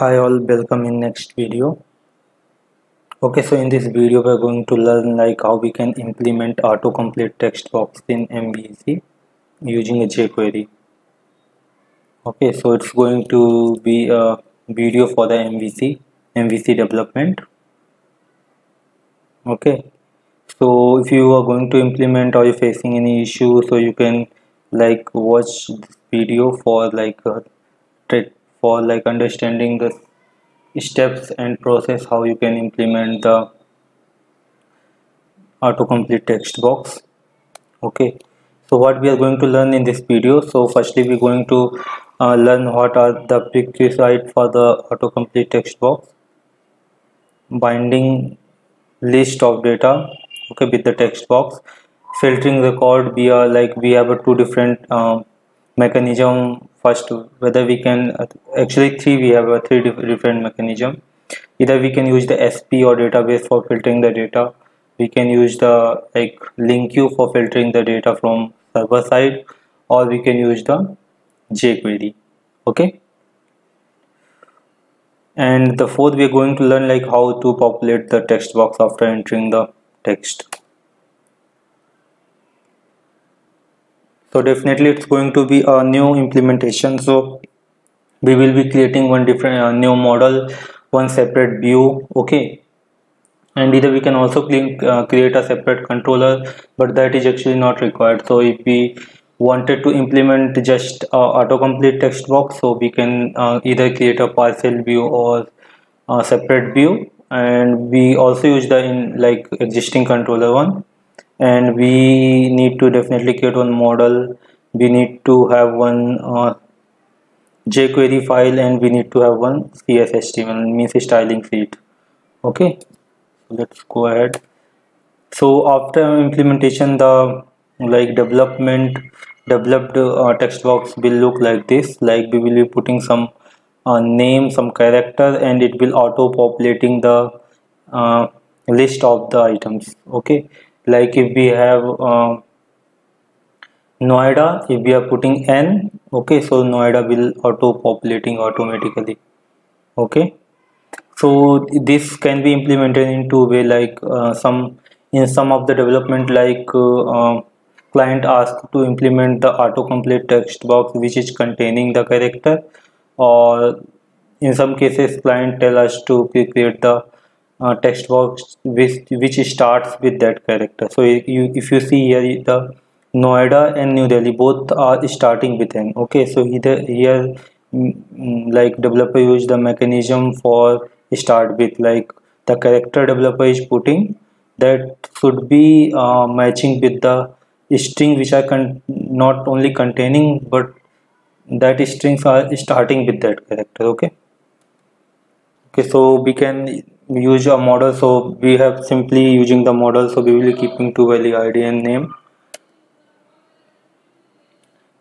Hi all, welcome in next video. Okay, so in this video we are going to learn like how we can implement autocomplete text box in MVC using a jQuery. Okay, so it's going to be a video for the MVC development. Okay, so if you are going to implement or you're facing any issue, so you can like watch this video for like understanding the steps and process how you can implement the autocomplete text box. Okay, so what we are going to learn in this video, so firstly we're going to learn what are the prerequisites for the autocomplete text box, binding list of data okay with the text box, filtering record. We are like we have two different mechanism. First, whether we can actually three different mechanism. Either we can use the SP or database for filtering the data, we can use the like LINQ for filtering the data from server side, or we can use the jQuery. Okay, and the fourth we are going to learn like how to populate the text box after entering the text. So definitely it's going to be a new implementation, so we will be creating one different new model, one separate view. Okay, and either we can also create a separate controller, but that is actually not required. So if we wanted to implement just autocomplete text box, so we can either create a parcel view or a separate view, and we also use the existing controller one. And we need to definitely create one model, we need to have one jQuery file, and we need to have one CSHTML means styling sheet. Okay, let's go ahead. So after implementation, the developed text box will look like this. Like we will be putting some name, some character, and it will auto populating the list of the items. Okay, like if we have NOIDA, if we are putting N, okay, so NOIDA will auto populating automatically. Okay, so this can be implemented in two way, like in some of the development, like client asks to implement the autocomplete text box which is containing the character, or in some cases client tell us to create the text box which starts with that character. So if you see here, the NOIDA and New Delhi both are starting with N. Okay, so here like developer use the mechanism for start with, like the character developer is putting that should be matching with the string which are not only containing but that strings are starting with that character. Okay, so we can use a model, so we have simply using the model, so we will be keeping two value ID and name,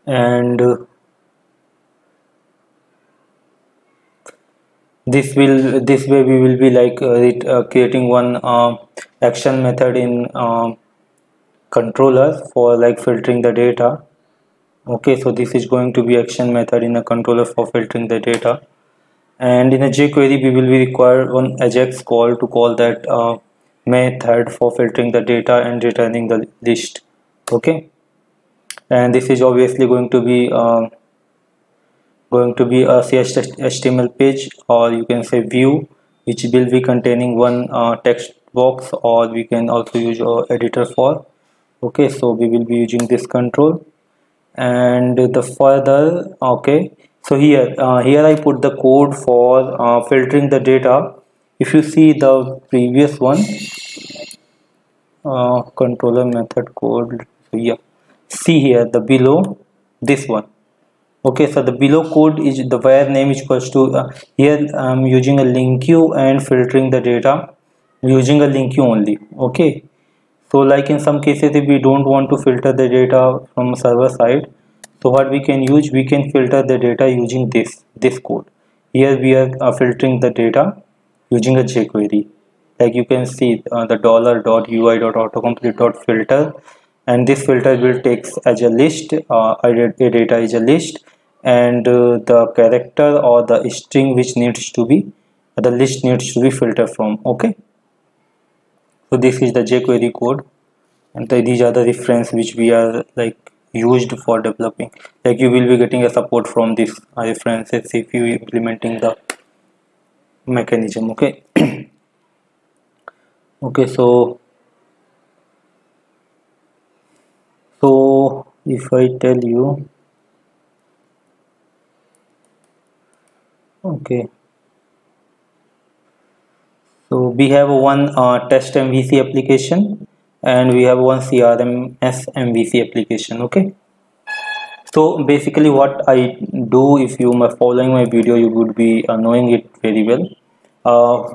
and this way we will be like creating one action method in controller for like filtering the data. Okay, so this is going to be action method in a controller for filtering the data. And in a jQuery we will be required one AJAX call to call that method for filtering the data and returning the list. Okay, and this is obviously going to be a CSHTML page, or you can say view, which will be containing one text box, or we can also use our editor for. Okay, so we will be using this control and the further. Okay, so here I put the code for filtering the data. If you see the previous one, controller method code, yeah, see here the below this one. Okay, so the below code is the where name is equals to here I'm using a LINQ and filtering the data using a LINQ only. Okay, so like in some cases if we don't want to filter the data from server side, so what we can use, we can filter the data using this code. Here we are filtering the data using a jQuery. Like you can see the $.ui.autocomplete.filter, and this filter will takes as a list, a data is a list, and the character or the string which needs to be, the list needs to be filtered from. Okay, so this is the jQuery code, and these are the reference which we are like used for developing. Like you will be getting a support from this references if you implementing the mechanism. Okay. Okay, so if I tell you, okay, so we have one test MVC application and we have one CRMS MVC application. Okay, so basically what I do, if you are following my video, you would be knowing it very well.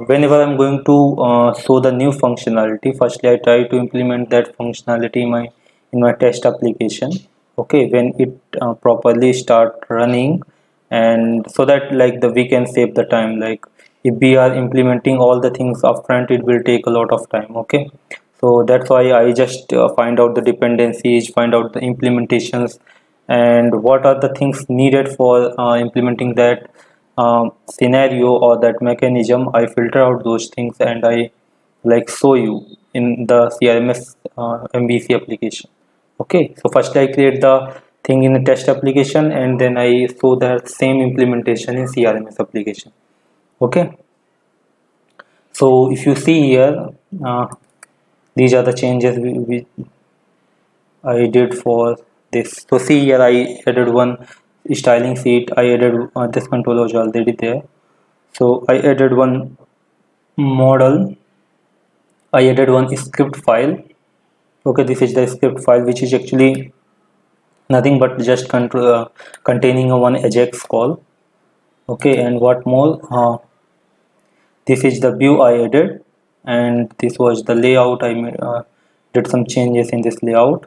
Whenever I'm going to show the new functionality, firstly I try to implement that functionality in my test application. Okay, when it properly start running, and so that like we can save the time. Like if we are implementing all the things upfront, it will take a lot of time. Okay, so that's why I just find out the dependencies, find out the implementations, and what are the things needed for implementing that scenario or that mechanism. I filter out those things and I like show you in the CRMS MVC application. Okay, so first I create the thing in the test application and then I show the same implementation in CRMS application. Okay, so if you see here, these are the changes I did for this. So see here, I added one styling sheet. I added this control was already there. So I added one model. I added one script file. Okay, this is the script file which is actually nothing but just containing a one AJAX call. Okay, and what more? This is the view I added, and this was the layout. I did some changes in this layout.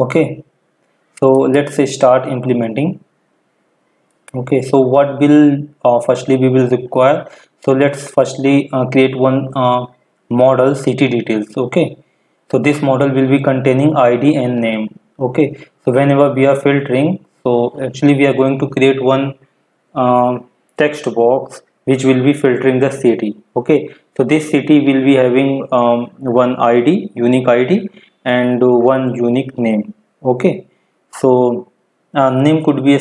Okay, so let's say start implementing. Okay, so what will firstly we will require? So let's firstly create one model city details. Okay, so this model will be containing ID and name. Okay, so whenever we are filtering, so actually we are going to create one text box which will be filtering the city. Okay, so this city will be having one ID, unique ID, and one unique name. Okay, so name could be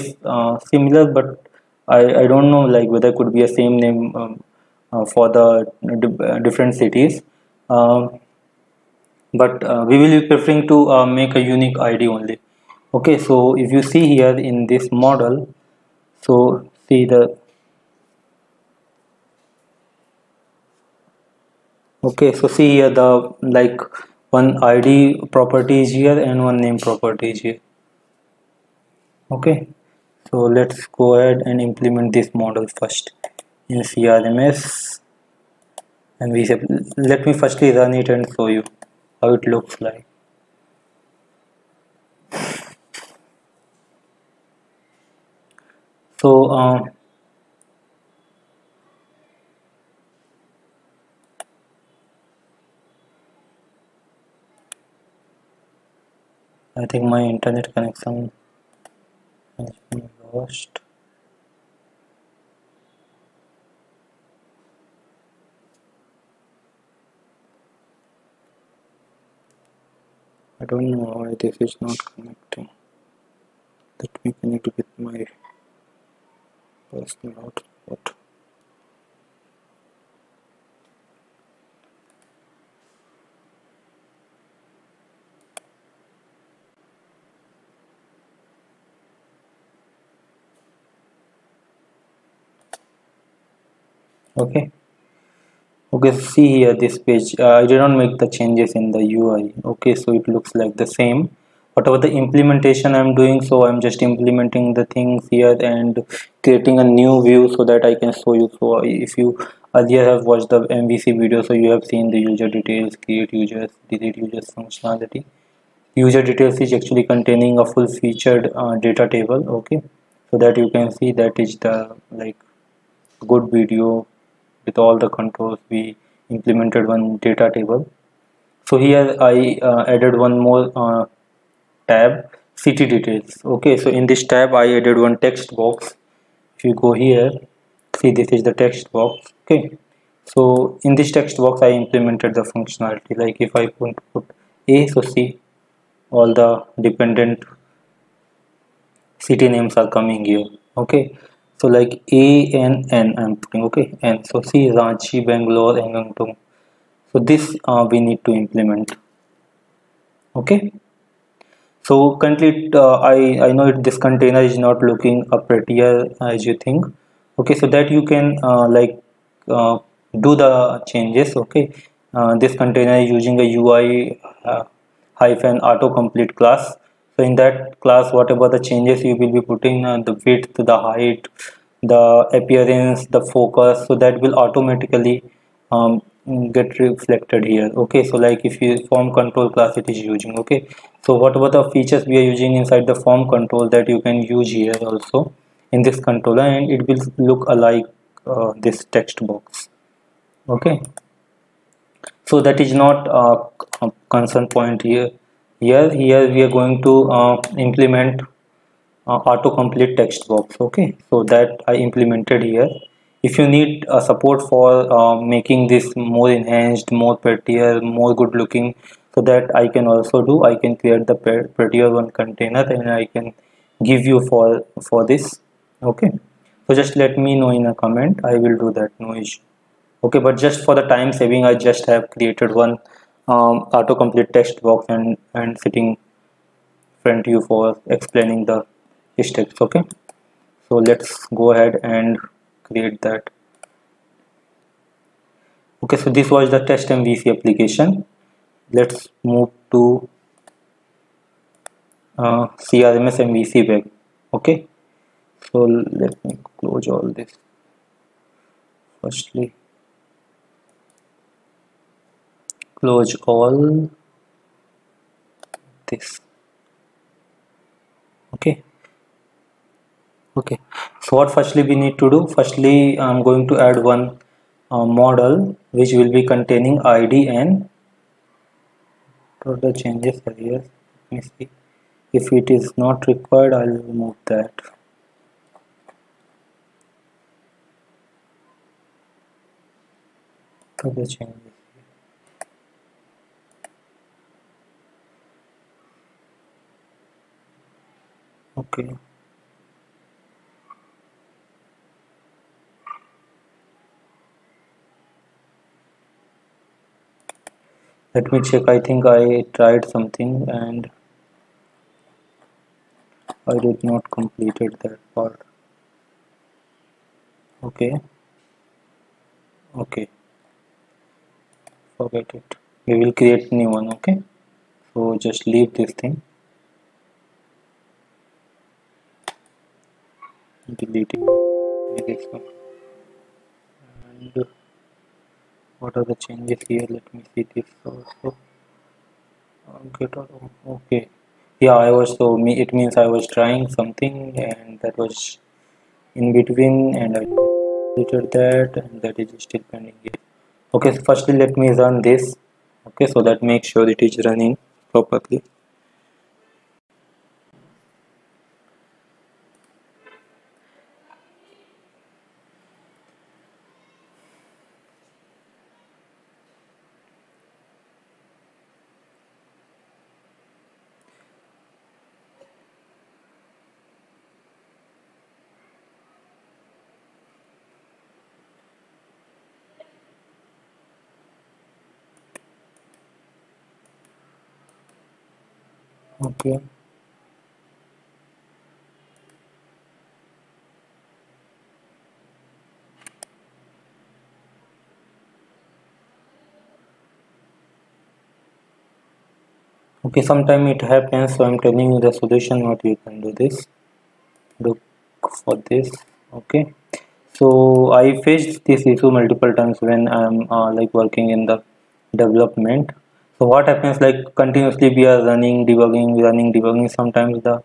similar, but I don't know like whether could be a same name for the different cities, but we will be preferring to make a unique ID only. Okay, so if you see here in this model, so see the, okay, so see here the like one ID property is here and one name property is here. Okay, so let's go ahead and implement this model first in CRMS and we say, let me firstly run it and show you how it looks like. So I think my internet connection has been lost. I don't know why this is not connecting. Let me connect with my personal output. Okay, okay, see here this page, I did not make the changes in the UI. Okay, so it looks like the same. Whatever the implementation I'm doing, so I'm just implementing the things here and creating a new view so that I can show you. So if you earlier have watched the MVC video, so you have seen the user details, create users, delete users functionality. User details is actually containing a full featured data table. Okay, so that you can see that is the like good video with all the controls. We implemented one data table. So here I added one more tab, city details. Okay, so in this tab I added one text box. If you go here, see, this is the text box. Okay, so in this text box I implemented the functionality, like if I want to put A, so see, all the dependent city names are coming here. Okay, so like A and N I'm putting. Okay, and so see, Ranchi, Bangalore, Angangtum. So this we need to implement. Okay, so currently I know this container is not looking prettier as you think. Okay, so that you can do the changes. Okay, this container is using a UI -autocomplete class. So in that class, whatever the changes you will be putting, the width, the height, the appearance, the focus, so that will automatically get reflected here. Okay, so like if you form control class, it is using. Okay, so whatever the features we are using inside the form control, that you can use here also in this controller, and it will look alike this text box. Okay, so that is not a concern point here. Here we are going to implement autocomplete text box. Okay, so that I implemented here. If you need support for making this more enhanced, more prettier, more good looking, so that I can also do. I can create the prettier one container and I can give you for this. Okay, so just let me know in a comment. I will do that, no issue. Okay, but just for the time saving, I just have created one autocomplete text box and sitting front you for explaining the steps. Okay, so let's go ahead and create that. Okay, so this was the test MVC application. Let's move to CRMS MVC web. Okay, so let me close all this firstly. Close all this. Okay, so what firstly we need to do? Firstly, I'm going to add one model which will be containing ID and what the changes are here. Let me see. If it is not required, I'll remove that. For the changes. Okay. Let me check. I think I tried something and I did not completed that part. Okay. Forget it. We will create new one. Okay. So just leave this thing. Delete it. And what are the changes here? Let me see this also. Okay. Yeah, I was it means I was trying something and that was in between, and I deleted that, and that is still pending here. Okay, so firstly let me run this. Okay, so that makes sure it is running properly. Okay. Okay, sometime it happens, so I'm telling you the solution what you can do this. Look for this. Okay. So I faced this issue multiple times when I'm working in the development. So what happens, like continuously we are running debugging. Sometimes the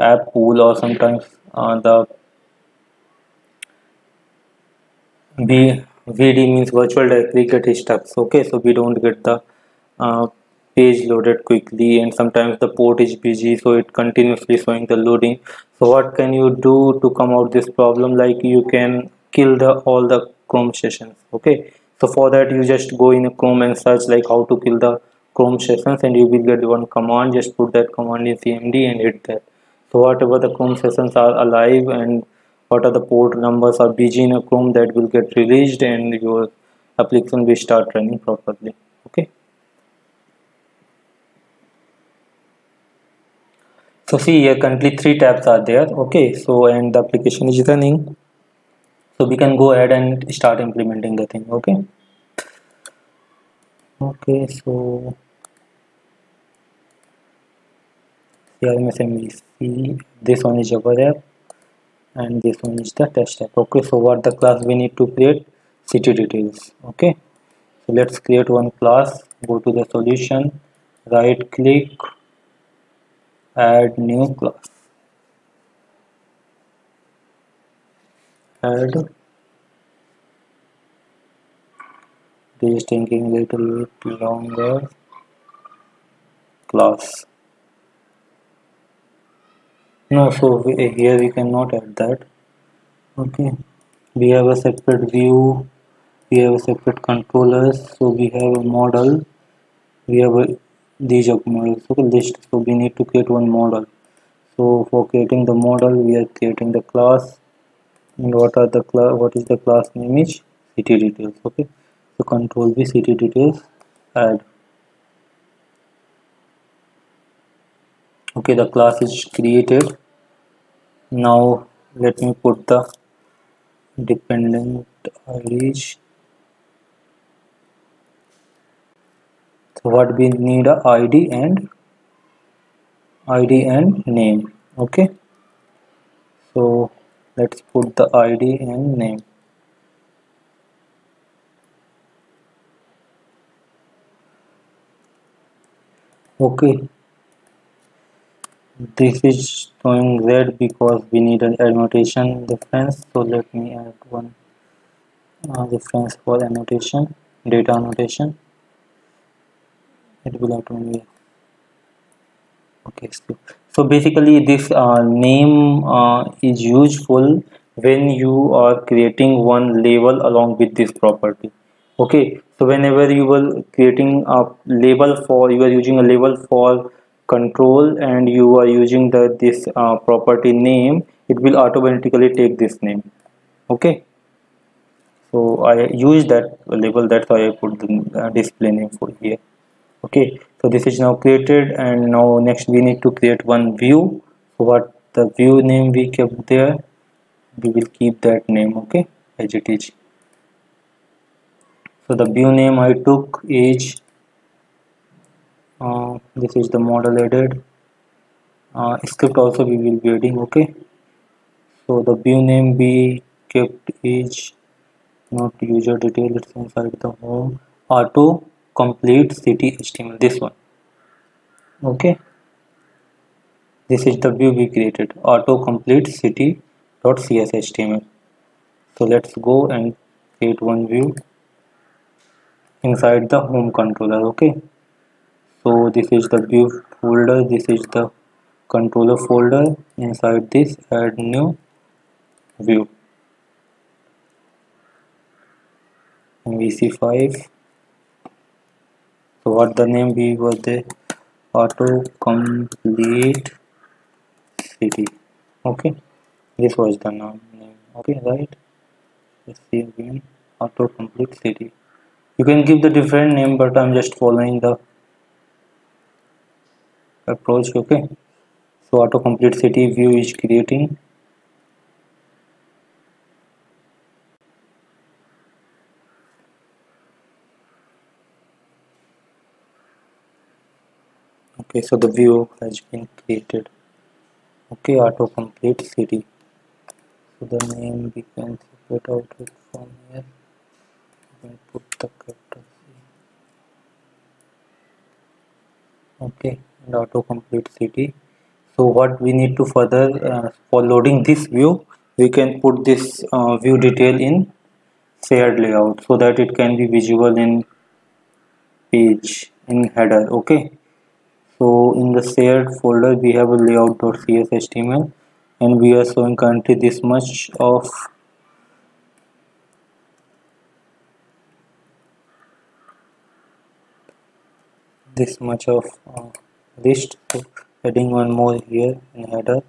app pool, or sometimes the VD means virtual directory get stuck. Okay, so we don't get the page loaded quickly, and sometimes the port is busy, so it continuously showing the loading. So what can you do to come out this problem? Like, you can kill all the Chrome sessions. Okay, so for that you just go in Chrome and search like how to kill the Chrome sessions, and you will get one command. Just put that command in cmd and hit that. So whatever the Chrome sessions are alive and what are the port numbers are busy in a Chrome, that will get released and your application will start running properly. Okay, so see here currently 3 tabs are there. Okay, so and the application is running, so we can go ahead and start implementing the thing. Okay, okay, so CRMS MVC, this one is Java app and this one is the test app. Okay, so what the class we need to create? City details. Okay, so let's create one class. Go to the solution, right click, add new class, add this is taking a little bit longer class. No, so here we cannot add that. Okay, we have a separate view, we have a separate controllers, so we have a model, we have these models, okay, list. So we need to create one model. So for creating the model, we are creating the class, and what is the class name is city details. Okay, so control V, city details, add. Okay, the class is created. Now let me put the dependent id. So what we need, a id and name. Okay, so let's put the id and name. Okay, this is showing red because we need an annotation reference. So let me add one reference for annotation, data annotation. It will automatically. Okay, so basically this name is useful when you are creating one label along with this property. Okay, so whenever you were creating a label for, you are using a label for control and you are using this property name, it will automatically take this name. Okay, so I use that label, that's why I put the display name for here. Okay, so this is now created, and now next we need to create one view. So what the view name we kept there, we will keep that name. Okay, as it is. So the view name I took is this is the model added, script also we will be adding. Okay, so the view name we kept is not user detail, it's inside the home, auto complete CSHTML, this one. Okay, this is the view we created, auto complete city.cshtml. So let's go and create one view inside the home controller. Okay, so this is the view folder, this is the controller folder. Inside this, add new view, MVC5. So what the name we were there, auto complete city. Okay, this was the name. Okay, right, let's see again, auto complete city. You can give the different name, but I'm just following the approach. Okay, so autocomplete city view is creating. Okay, so the view has been created. Okay, autocomplete city. So the name we can separate out it from here and put the capital C. Okay, and autocomplete city. So what we need to further, for loading this view, we can put this view detail in shared layout so that it can be visible in page in header. Okay, so in the shared folder we have a layout.cshtml and we are showing currently this much of list. So adding one more here in header.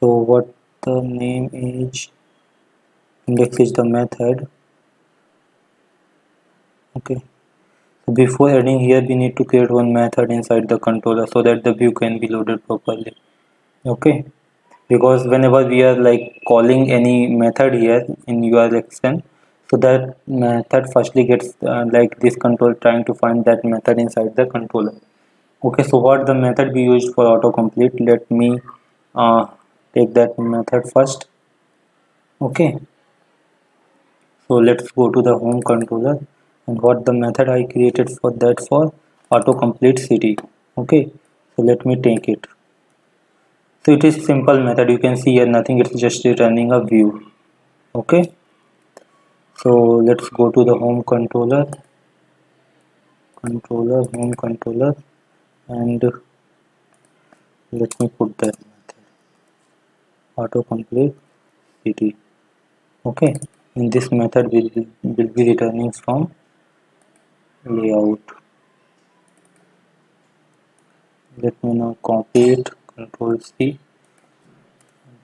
So what the name is, index is the method. Okay, so before adding here we need to create one method inside the controller so that the view can be loaded properly. Okay, because whenever we are like calling any method here in UI action, so that method firstly gets like this control trying to find that method inside the controller. Okay, so what the method we used for autocomplete, let me take that method first. Okay, so let's go to the home controller and what the method I created for that for autocomplete city. Okay, so let me take it. So it is simple method, you can see here nothing, it's just returning a view. Okay, so let's go to the home controller, home controller, and let me put that method autocomplete city. Okay, and this method will be returning from layout. Let me now copy it, control C,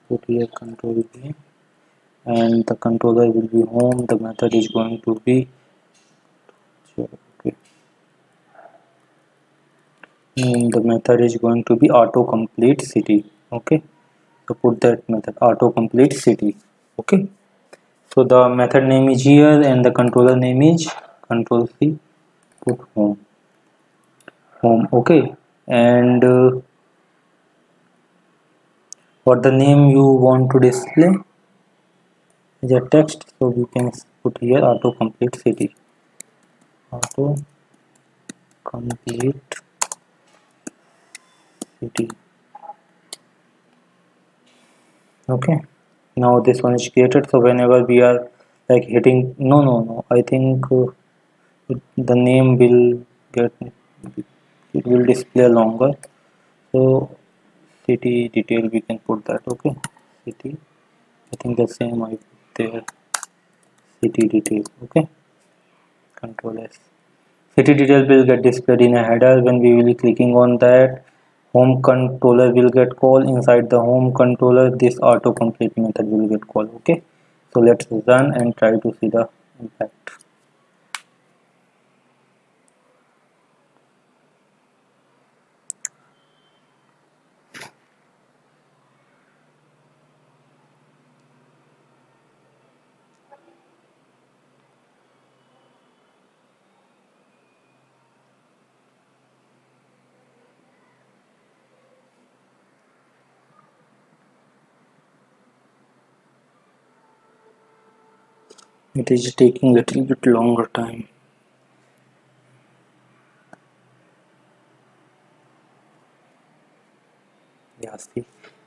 put here control V, and the controller will be home. The method is going to be autocomplete city. Okay, so put that method autocomplete city. Okay, so the method name is here and the controller name is control C, put home. Okay, and what the name you want to display is a text, so you can put here autocomplete city. Okay, now this one is created. So whenever we are like hitting I think the name will get, it will display longer, so city detail we can put that. Okay, city, I think the same I put there, city detail. Okay, control S, city detail will get displayed in a header. When we will be clicking on that, home controller will get called. Inside the home controller this autocomplete method will get called. Okay, so let's run and try to see the impact. It is taking a little bit longer time. Yeah,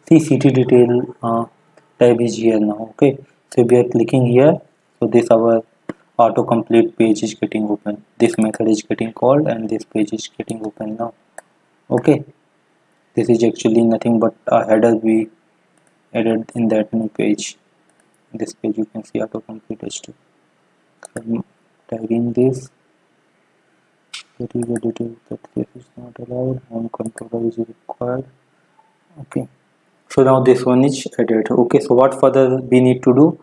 see city detail tab is here now. Okay, so we are clicking here, so this our autocomplete page is getting open. This method is getting called and this page is getting open now. Okay, this is actually nothing but a header we added in that new page. This page you can see autocomplete H2. I'm tagging this. That is the detail that this is not allowed. Home controller is required. Okay, so now this one is added. Okay, so what further we need to do?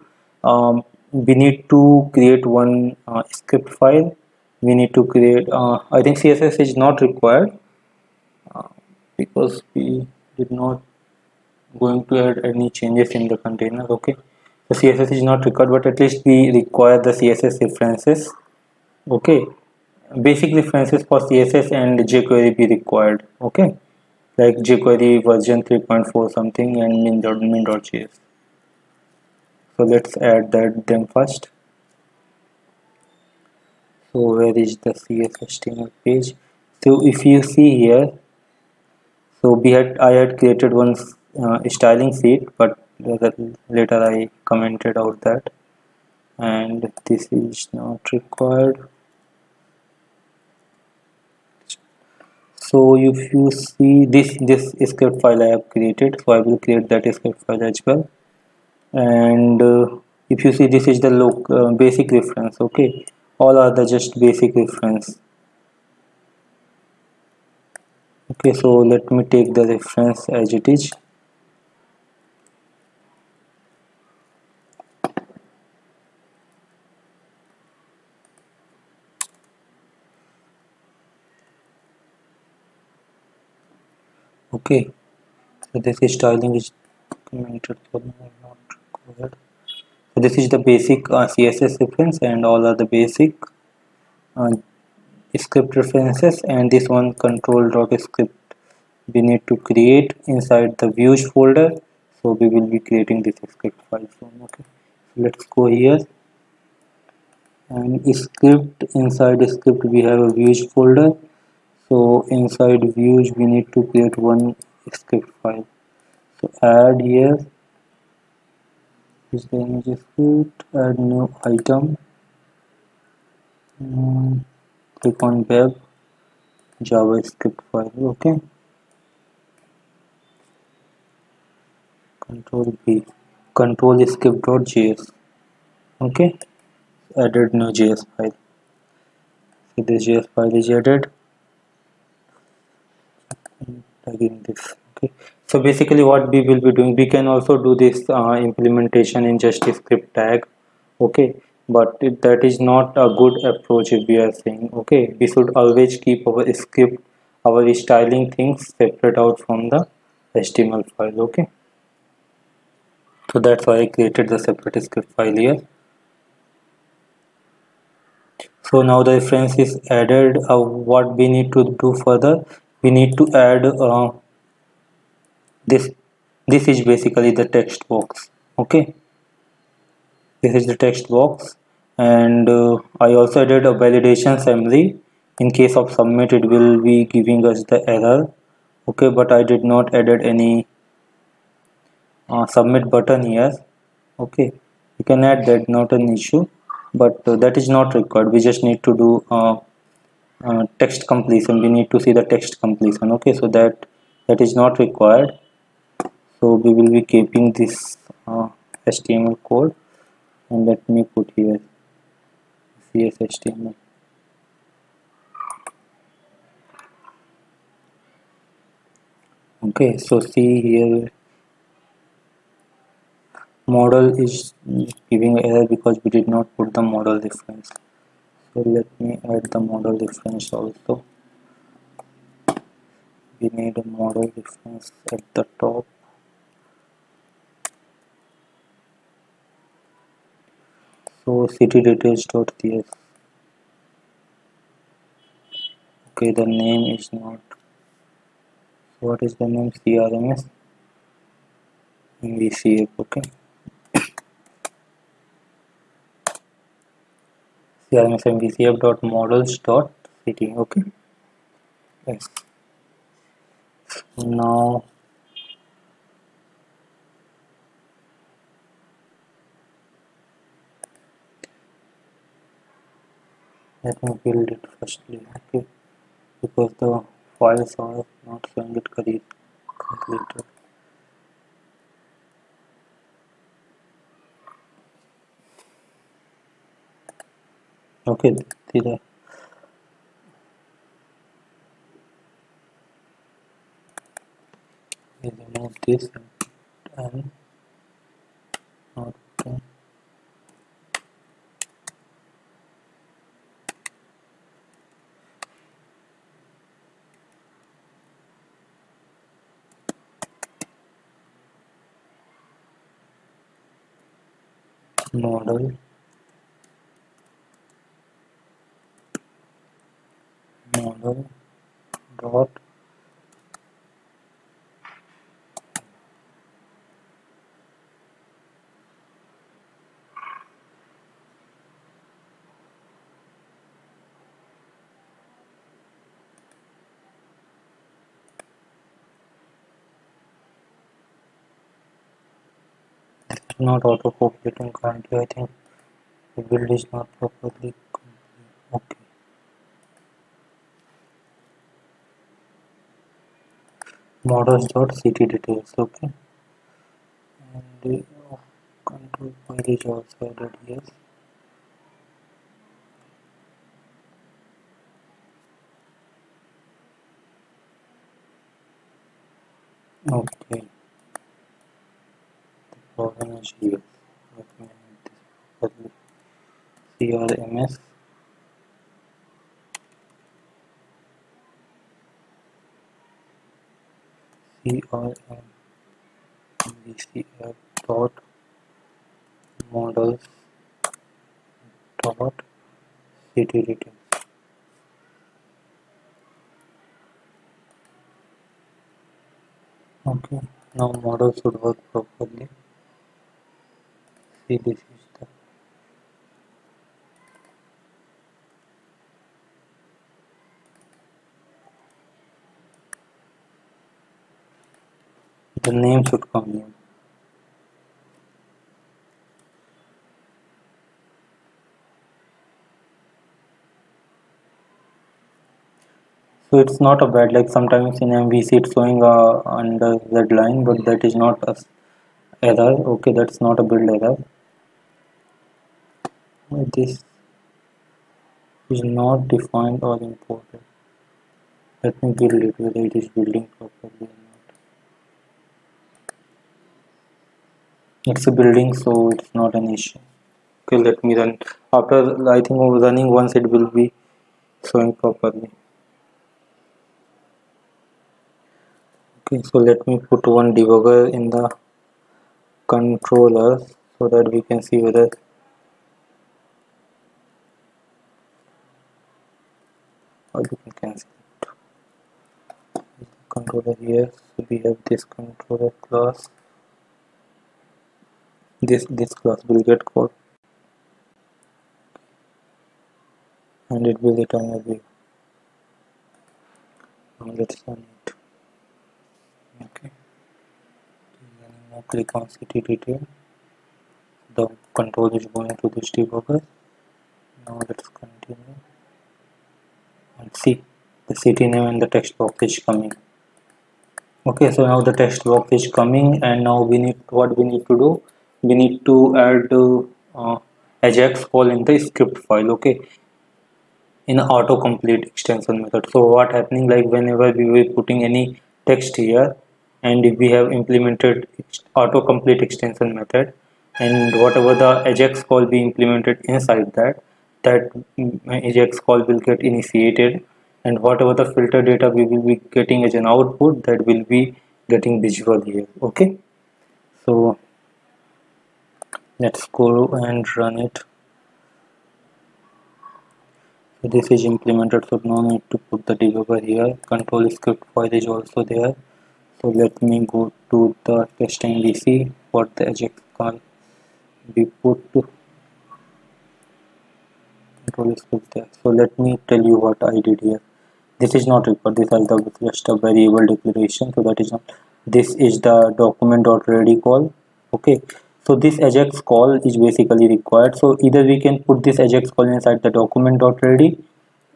We need to create one script file. We need to create. I think CSS is not required because we did not going to add any changes in the container. Okay. The CSS is not required, but at least we require the CSS references. Okay, basic references for CSS and jQuery be required. Okay, like jQuery version 3.4 something and min.js. So let's add them first. So where is the CSHTML page? So if you see here, so I had created one styling sheet, but later I commented out that, and this is not required. So if you see this script file I have created, so I will create that script file as well. And if you see, this is the basic reference. Okay, all are the just basic reference. Okay, so let me take the reference as it is. Okay, so this is styling is commented for not required. So this is the basic CSS reference, and all are the basic script references. And this one control.script we need to create inside the views folder, so we will be creating this script file from. Okay, so let's go here and script. Inside script we have a views folder, so inside views we need to create one script file. So add here is the image script, add new item, click on web, JavaScript file. Okay, Control B, control script.js. okay, added new JS file. So this JS file is added. Again this. Okay, so basically what we will be doing, we can also do this implementation in just script tag. Okay, but that is not a good approach if we are saying. Okay, we should always keep our script, our styling things separate out from the HTML file. Okay, so that's why I created the separate script file here. So now the reference is added. What we need to do further, we need to add this is basically the text box. Okay, this is the text box, and I also added a validation assembly. In case of submit, it will be giving us the error. Okay, but I did not added any submit button here. Okay, you can add that, not an issue, but that is not required. We just need to do text completion. We need to see the text completion. Okay, so that is not required, so we will be keeping this HTML code, and let me put here CSHTML. Okay, so see here model is giving error because we did not put the model reference. So let me add the model reference also. We need a model reference at the top. So citydetails.ts. Okay, the name is not. What is the name? CRMS MVC. Okay, CRMS MVC.models.city. Okay, yes. Now let me build it firstly. Okay, because the files are not showing it completed. Okay, see that. Remove this and not done. Model dot not auto populating currently. I think the build is not properly complete. Okay, models.ctdetails. Okay, and control file is also added. Yes, okay, the program is here. Okay, CRMS. MVC app dot models dot city details. Okay, now model should work properly. See, this is the the name should come here. So it's not a bad, like sometimes in MVC it's showing under that line, but that is not a error. Okay, that's not a build error. This is not defined or imported. Let me build it whether it is building properly. It's a building, so it's not an issue. Okay, let me run. After I think of running once, it will be showing properly. Okay, so let me put one debugger in the controller so that we can see whether or you can cancel it. Controller here, so we have this controller class. This class will get called and it will return a view. Now let's run it. Okay, now click on city detail. The control is going to this debugger. Now let's continue and see the city name and the text box is coming. Okay, so now the text box is coming, and now we need, what we need to do, we need to add AJAX call in the script file. Okay, in autocomplete extension method. So what happening, like whenever we were putting any text here, and if we have implemented autocomplete extension method, and whatever the AJAX call be implemented inside that, that AJAX call will get initiated, and whatever the filter data we will be getting as an output, that will be getting visual here. Okay, so let's go and run it. So this is implemented, so no need to put the debugger here. Control script file is also there. So let me go to the test MVC for the AJAX call be put to control script there. So let me tell you what I did here. This is not required. This is the just a variable declaration. So that is not. This is the document.ready call. Okay. So this AJAX call is basically required. So either we can put this AJAX call inside the document.ready,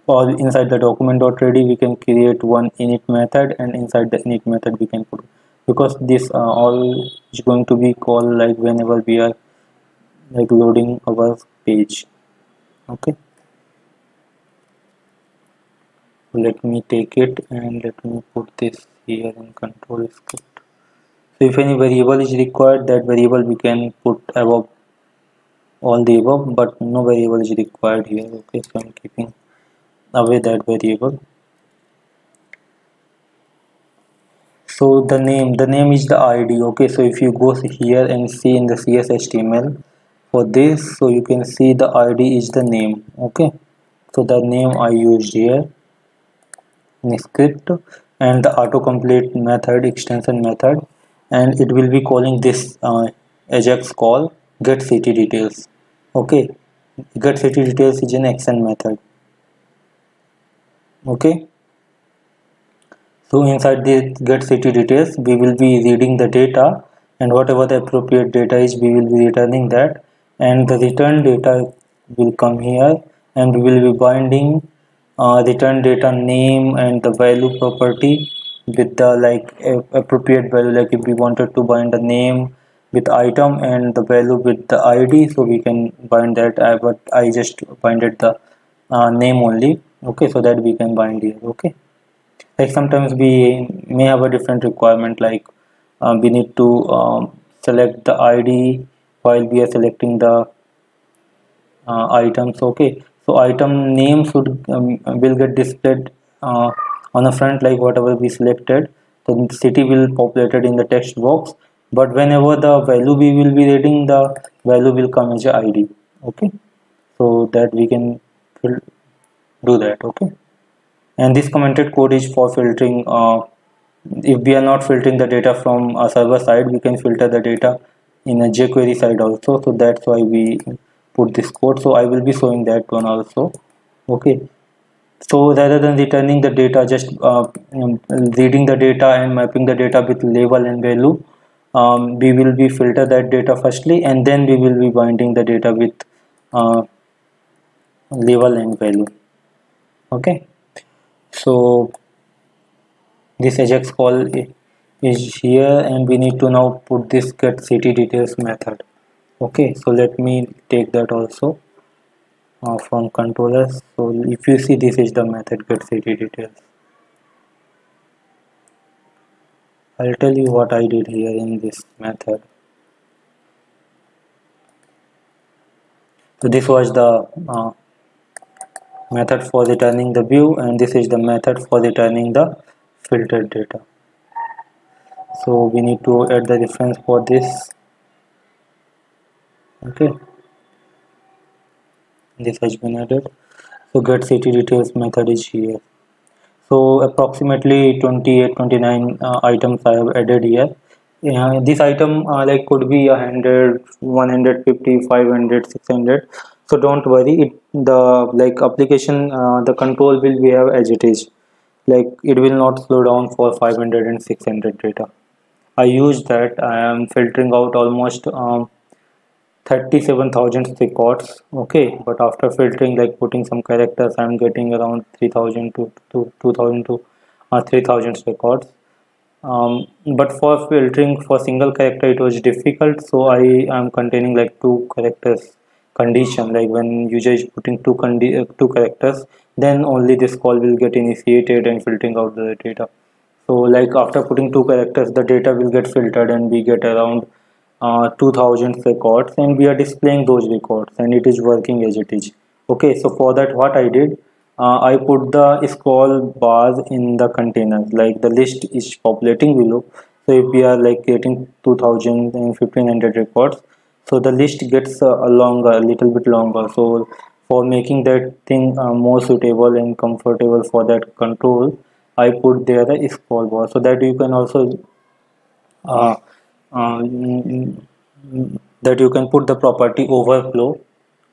or inside the document.ready we can create one init method, and inside the init method we can put, because this all is going to be called like whenever we are like loading our page. Okay. Let me take it and let me put this here in control script. So if any variable is required, that variable we can put above, all the above, but no variable is required here. Okay, so I'm keeping away that variable. So the name is the ID. Okay, so if you go here and see in the CSHTML for this, so you can see the ID is the name. Okay, so the name I used here in script, and the autocomplete method, extension method, and it will be calling this AJAX call get city details. Okay, get city details is an action method. Okay, so inside this get city details we will be reading the data, and whatever the appropriate data is we will be returning that, and the return data will come here, and we will be binding return data name and the value property with the appropriate value. Like if we wanted to bind the name with item and the value with the ID, so we can bind that. But I just binded the name only, okay, so that we can bind here. Okay, like sometimes we may have a different requirement, like we need to select the ID while we are selecting the items. Okay, so item name should will get displayed on the front, like whatever we selected, the city will populated in the text box, but whenever the value we will be reading, the value will come as a ID. Okay, so that we can do that. Okay, and this commented code is for filtering. If we are not filtering the data from a server side, we can filter the data in a jQuery side also, so that's why we put this code. So I will be showing that one also. Okay, so rather than returning the data, just reading the data and mapping the data with label and value, we will be filter that data firstly, and then we will be binding the data with label and value. Okay, so this AJAX call is here, and we need to now put this get city details method. Okay, so let me take that also from controllers. So if you see, this is the method get city details. I'll tell you what I did here in this method. So this was the method for returning the view, and this is the method for returning the filtered data. So we need to add the reference for this. Okay, this has been added. So get city details method is here. So approximately 28-29 items I have added here. This item like could be 100, 150, 500, 600. So don't worry, the application, the control will we have as it is. Like it will not slow down for 500 and 600 data. I use that. I am filtering out almost 37,000 records. Okay, but after filtering, like putting some characters, I am getting around 3,000 to 2,000 to 3,000 records. But for filtering for single character, it was difficult. So I am containing like two characters condition. Like when user is putting two characters, then only this call will get initiated and filtering out the data. So like after putting two characters, the data will get filtered, and we get around 2000 records, and we are displaying those records, and it is working as it is. Okay, so for that what I did, I put the scroll bars in the containers, like the list is populating below. So if we are like getting 2000 and 1500 records, so the list gets longer, a little bit longer. So for making that thing more suitable and comfortable for that control, I put there the scroll bar, so that you can also that you can put the property overflow.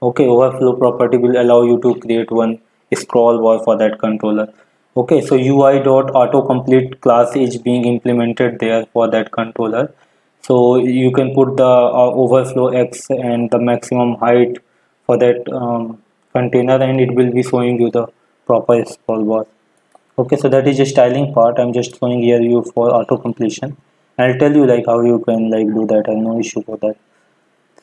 Okay, overflow property will allow you to create one scroll bar for that controller. Okay, so UI dot autocomplete class is being implemented there for that controller. So you can put the overflow X and the maximum height for that container, and it will be showing you the proper scroll bar. Okay, so that is just styling part. I'm just showing here you for auto completion. I'll tell you like how you can like do that. I have no issue for that.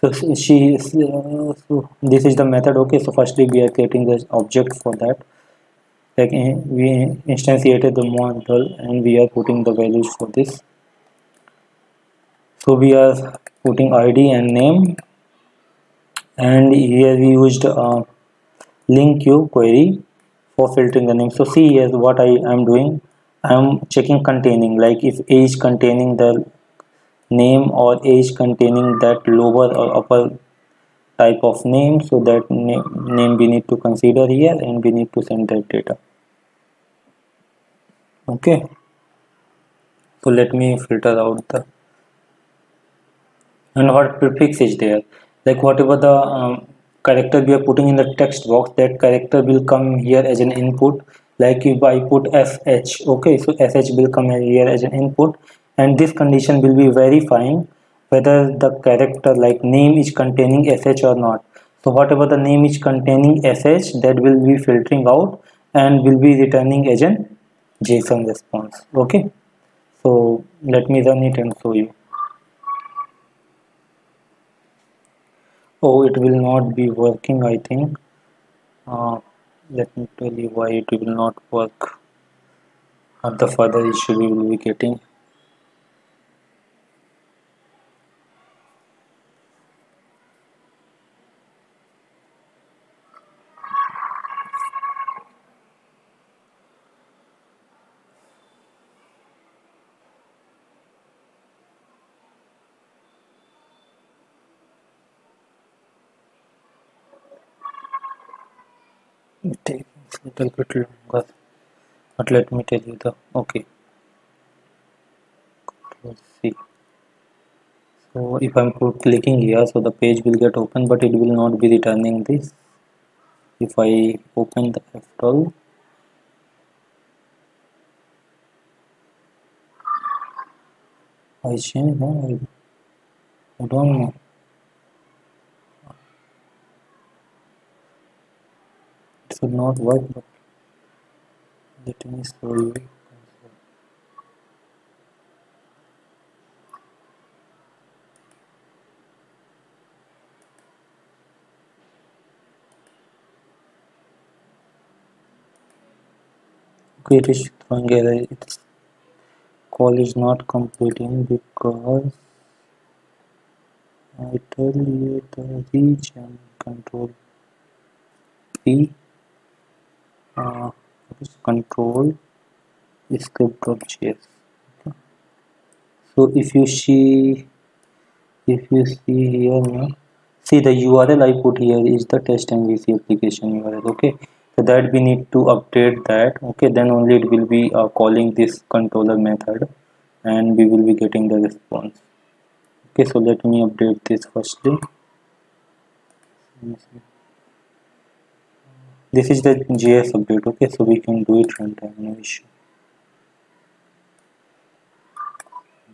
So so this is the method. Okay, so firstly we are creating this object for that. Like we instantiated the model, and we are putting the values for this. So we are putting ID and name. And here we used LINQ query for filtering the name. So see here what I am doing. I am checking containing, like if A is containing the name, or A is containing that lower or upper type of name. So that name we need to consider here, and we need to send that data. Okay. So let me filter out the and what prefix is there. Like whatever the character we are putting in the text box, that character will come here as an input. Like if I put SH, okay, so SH will come here as an input, and this condition will be verifying whether the character like name is containing SH or not. So whatever the name is containing SH, that will be filtering out and will be returning as a JSON response. Okay, So let me run it and show you. Oh, it will not be working, I think. Let me tell you why it will not work. And the further issue we will be getting. It takes a little bit longer, but let me tell you the okay. Let's see. So if I'm clicking here, so the page will get open, but it will not be returning this. If I open the F12, I change. No, I don't know. Should not work, but let me show you. Okay, it is throwing error. Its call is not completing because I tell you the region control P. Control script.js. Okay. So if you see here now, see the URL I put here is the test MVC application URL. Okay, so that we need to update that. Okay, then only it will be calling this controller method, and we will be getting the response. Okay, so let me update this firstly. This is the JS update, okay, so we can do it runtime, no issue.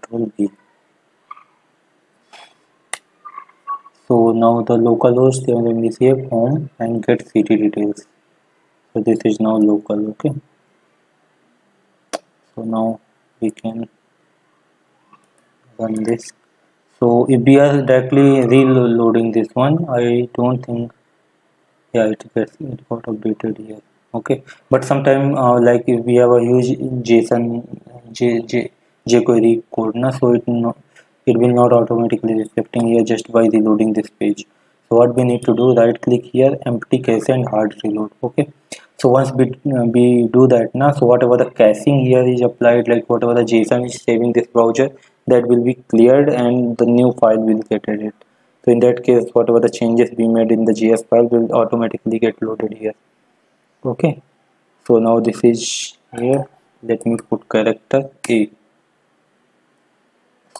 Control B. So now the localhost, the MVC home and get city details. So this is now local, okay. So now we can run this. So if we are directly reloading this one, I don't think. Yeah, it got updated here. Okay, but sometime like if we have a huge JSON jQuery code, na, so it will not automatically reflecting here just by reloading this page. So what we need to do, right click here, empty cache and hard reload. Okay, so once we do that, na, so whatever the caching here is applied, like whatever the JSON is saving this browser, that will be cleared and the new file will get added. So in that case, whatever the changes we made in the JS file will automatically get loaded here. Okay. So now this is here. Let me put character A.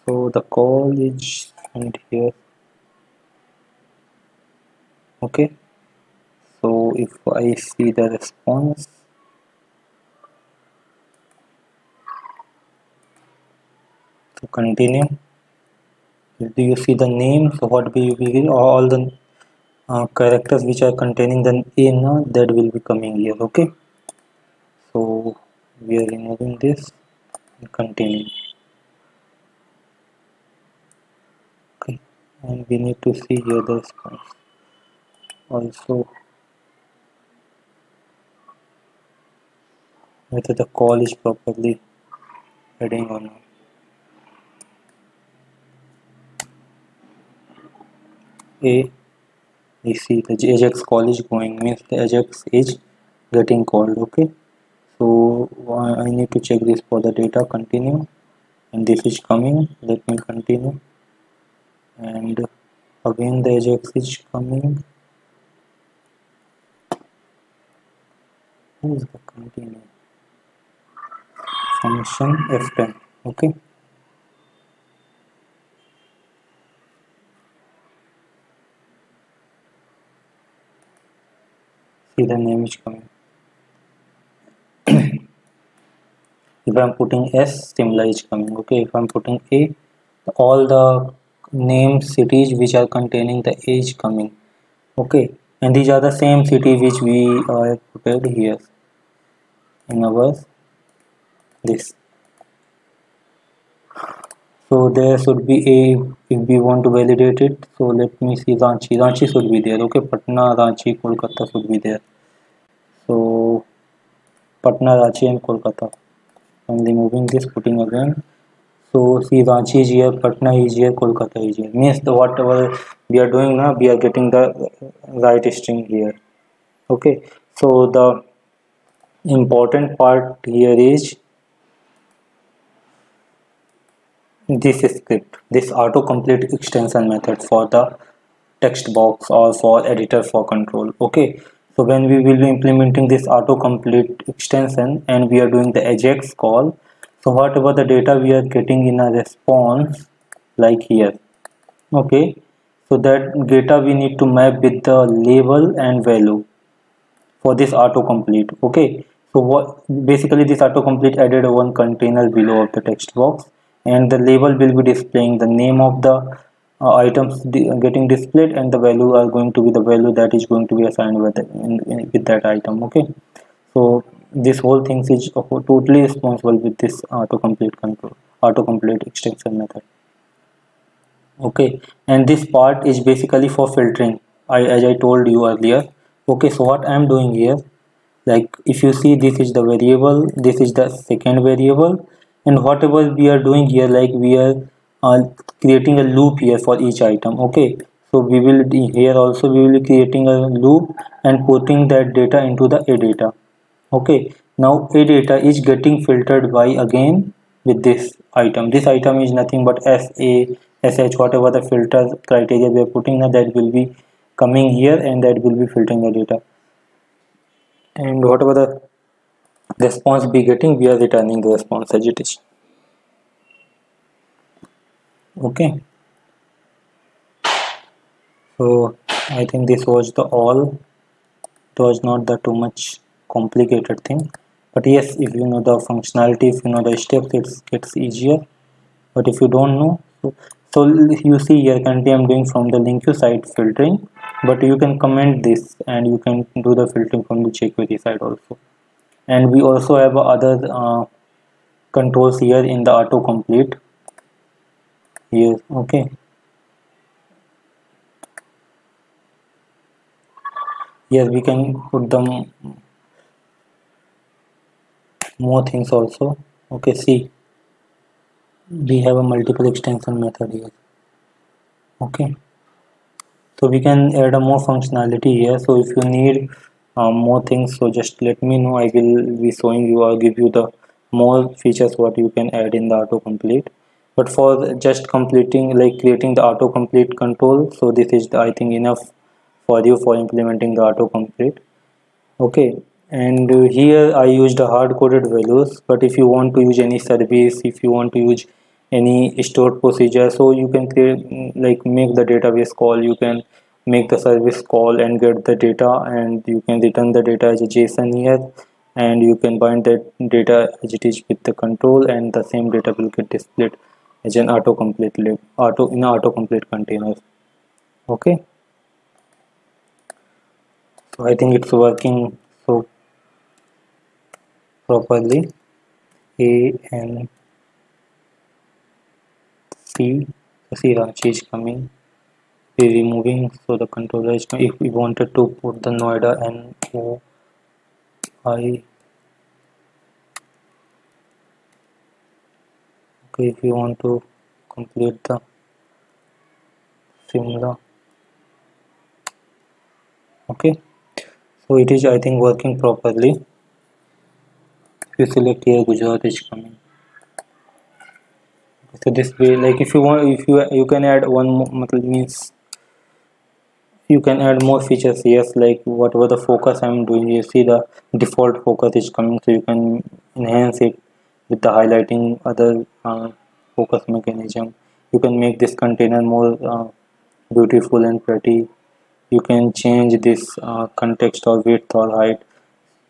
So the call is sent here. Okay. So if I see the response. So continue. Do you see the name? So what we all the characters which are containing the A, now that will be coming here. Okay, so we are removing this and continue. Okay, and we need to see here the response also, whether the call is properly heading or not. A, you see the AJAX call is going, means the AJAX is getting called. Okay, so I need to check this for the data. Continue, and this is coming. Let me continue, and again the AJAX is coming. Who is the continue function? F10. Okay. The name is coming. If I'm putting S, Simla is coming. Okay, if I'm putting A, all the name cities which are containing the A is coming. Okay, and these are the same city which we are prepared here in our this. So there should be a, if we want to validate it, so let me see, Ranchi should be there. Okay, Patna, Ranchi, Kolkata should be there. So Patna, Ranchi and Kolkata. I'm removing this, putting again. So see, Ranchi is here, Patna is here, Kolkata is here. Means the whatever we are doing now, we are getting the right string here. Okay, so the important part here is this script, this autocomplete extension method for the text box or for editor for control. Okay, so when we will be implementing this autocomplete extension and we are doing the AJAX call, so whatever the data we are getting in a response, like here, okay, so that data we need to map with the label and value for this autocomplete. Okay, so what basically this autocomplete added one container below of the text box, and the label will be displaying the name of the items getting displayed, and the value are going to be the value that is going to be assigned with that item. Okay, so this whole thing is totally responsible with this autocomplete extension method. Okay, and this part is basically for filtering, as I told you earlier. Okay, so what I am doing here, like if you see, this is the variable, this is the second variable, and whatever we are doing here, like we are creating a loop here for each item. Okay, so we will be here also, we will be creating a loop and putting that data into the A data. Okay, now A data is getting filtered by again with this item. This item is nothing but SA, SH, whatever the filter criteria we are putting now, that will be coming here and that will be filtering the data, and whatever the response be getting, we are returning the response as it is. Okay, so I think this was the all. It was not the too much complicated thing, but yes, if you know the functionality, if you know the steps, it gets easier. But if you don't know, so you see here, currently I'm doing from the LINQ side filtering, but you can comment this and you can do the filtering from the jQuery side also. And we also have other controls here in the autocomplete here. Okay, yes, we can put them more things also. Okay, see, we have a multiple extension method here. Okay, so we can add a more functionality here. So if you need more things, so just let me know. I will be showing you or give you the more features what you can add in the autocomplete. But for just completing, like creating the autocomplete control, so this is I think enough for you for implementing the autocomplete. Okay, and here I used the hard-coded values, but if you want to use any service, if you want to use any stored procedure, so you can create, like make the database call, you can make the service call and get the data, and you can return the data as a JSON here, and you can bind that data as it is with the control, and the same data will get displayed as an autocomplete container. Okay, so I think it's working so properly. ANC, see Ranchi is coming. Removing, so the controller is, if we wanted to put the NOIDA and NOI, okay, if you want to complete the Simla. Okay, so it is I think working properly. If you select here, Gujarat is coming. So this way, like if you want, if you can add one more, means you can add more features. Yes, like whatever the focus I'm doing, you see the default focus is coming, so you can enhance it with the highlighting, other focus mechanism. You can make this container more beautiful and pretty. You can change this context or width or height.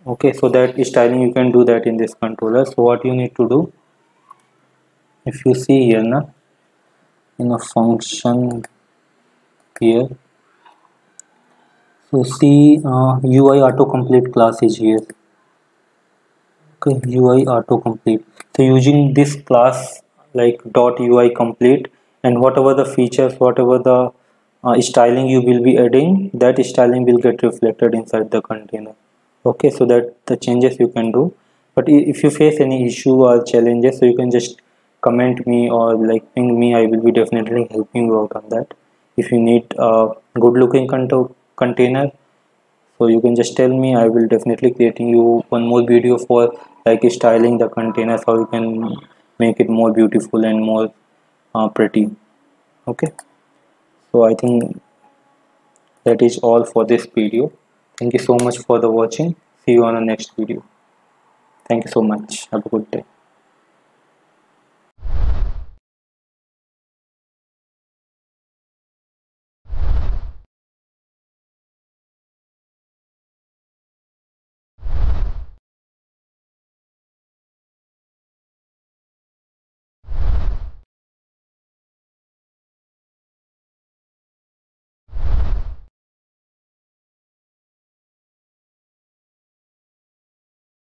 Okay, so that styling you can do that in this controller. So what you need to do, if you see here now, in a function here, so see UI autocomplete class is here. Okay, UI autocomplete. So using this class like .ui complete, and whatever the features, whatever the styling you will be adding, that styling will get reflected inside the container. Okay, so that the changes you can do. But if you face any issue or challenges, so you can just comment me or like ping me. I will be definitely helping you out on that. If you need a good looking container, so you can just tell me. I will definitely creating you one more video for like styling the container, how you can make it more beautiful and more pretty. Okay, so I think that is all for this video. Thank you so much for the watching. See you on the next video. Thank you so much. Have a good day.